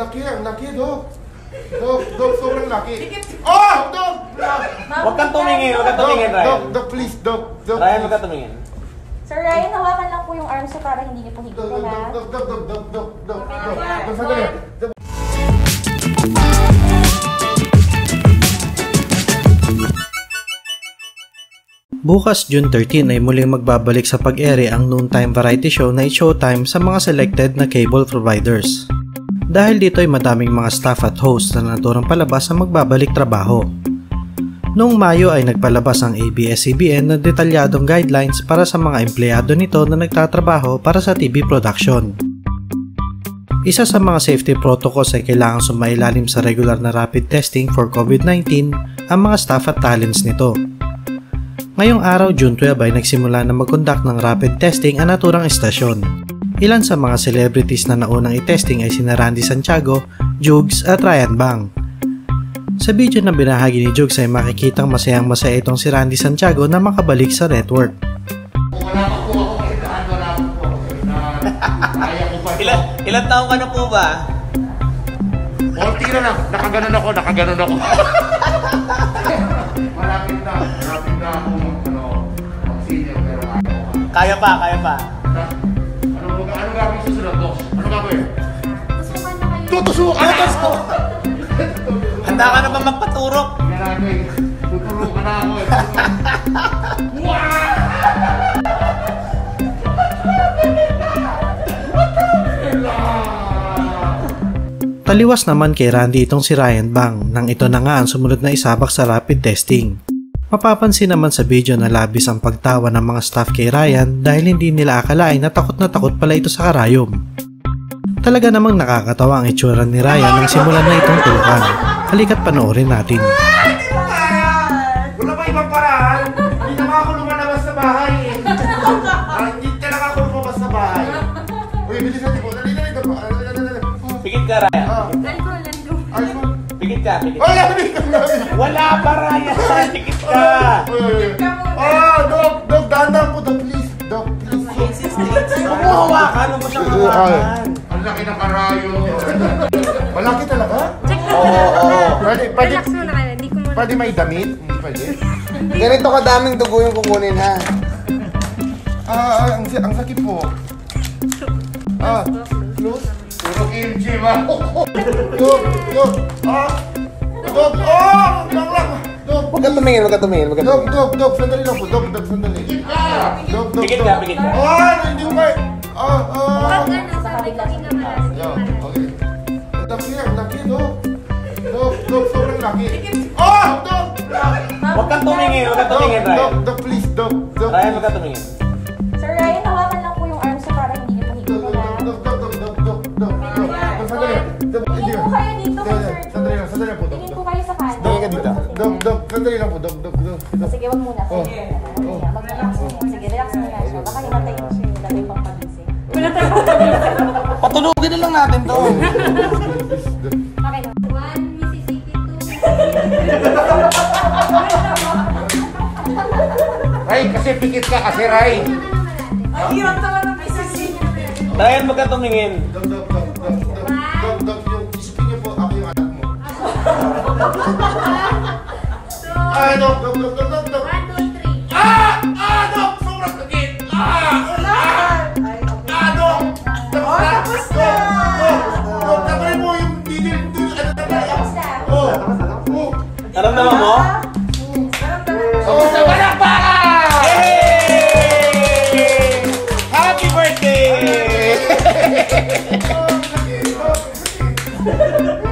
Laki Dok. Dok, sobrang laki. Oh, Dok! Huwag kang tumingin, huwag kang tumingin, Ryan. Dok, please, Dok. Ryan, huwag kang tumingin. Sir Ryan, hawakan lang po yung arms ko para hindi niyo po higitin, ha? Dok, sandali. Bukas June 13 ay muling magbabalik sa pag-ere ang noontime variety show na Its Showtime sa mga selected na cable providers. Dahil dito ay madaming mga staff at host na naturang palabas ang magbabalik trabaho. Noong Mayo ay nagpalabas ang ABS-CBN ng detalyadong guidelines para sa mga empleyado nito na nagtatrabaho para sa TV production. Isa sa mga safety protocols ay kailangang sumailalim sa regular na rapid testing for COVID-19 ang mga staff at talents nito. Ngayong araw, June 12 ay nagsimula na mag-conduct ng rapid testing ang naturang istasyon. Ilan sa mga celebrities na naunang i-testing ay sina Randy Santiago, Jogs at Ryan Bang. Sa video na binahagi ni Jogs ay makikitang masayang-masaya itong si Randy Santiago na makabalik sa network. Ilang taong ka na po ba? Konti na lang, nakaganon ako. Malapit na ako mag-senior pero ano. Kaya pa. Ano gagawin susunod, boss? Ano gagawin? Tutusukan na kayo! Handa ka na ba magpaturok? Tuturukan na ako eh. Wow! Taliwas naman kay Randy itong si Ryan Bang nang ito na nga ang sumunod na isabak sa rapid testing. Mapapansin naman sa video na labis ang pagtawa ng mga staff kay Ryan dahil hindi nila akalain na takot pala ito sa karayom. Talaga namang nakakatawa ang itsura ni Ryan nang simulan na itong tulukan. Halika't panoorin natin. Wala ba ibang paraan? Hindi naman ako lumalabas sa bahay eh. Hindi talaga ako lumabas sa bahay. Uy, bilis natin po. Pikit ka, Ryan. Pikit ka. Wala pa, Ryan. Pikit ka. Dok, dandan po. Dok, please. Kumuhawa ka. Ano mo siyang hawakan? Ang laki na karayo. Malaki talaga? Check na. Relax mo na kaya. Pwede may damit? Hindi pwede. Ganito kadaming dugo yung kukunin, ha? Ang sakit po. Close? MG ba? Dok! Huwag ka tumingin. Dok! Sandali lang po. Dok! Sandali. Dok! Bigit ka. Hindi ko kayo. Okay. Laki, Dok. Dok! Sobrang laki. Dok! Huwag ka tumingin, Ryan. Dok, please. Dok. Ryan, huwag ka tumingin. Sir Ryan, hawakan lang po yung arms ko para hindi niyo pahigil na. Dok. Sandali lang po, Dok. Sige, wag muna. Sige, relax muna siya. Baka himatay mo siya yung dami pang pagising. Patulogin na lang natin to. Okay, 1, Mississippi 2. Ray, kasi pikit ka kasi, Ray. Ay, hirap naman ang Mississippi. Ryan, huwag ka tumingin. Dok. Dok. 1, 2, 3. Dok. Sobrang sakit. Dok. Tapos na. Tapos mo yung didil. Naramdaman mo? Sa palakpa! Happy birthday!